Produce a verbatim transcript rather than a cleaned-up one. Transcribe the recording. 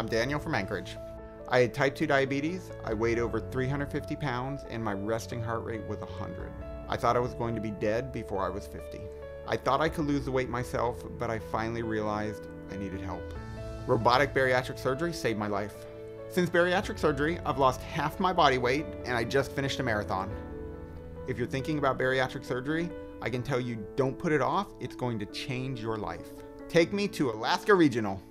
I'm Daniel from Anchorage. I had type two diabetes, I weighed over three hundred fifty pounds, and my resting heart rate was one hundred. I thought I was going to be dead before I was fifty. I thought I could lose the weight myself, but I finally realized I needed help. Robotic bariatric surgery saved my life. Since bariatric surgery, I've lost half my body weight, and I just finished a marathon. If you're thinking about bariatric surgery, I can tell you, don't put it off. It's going to change your life. Take me to Alaska Regional.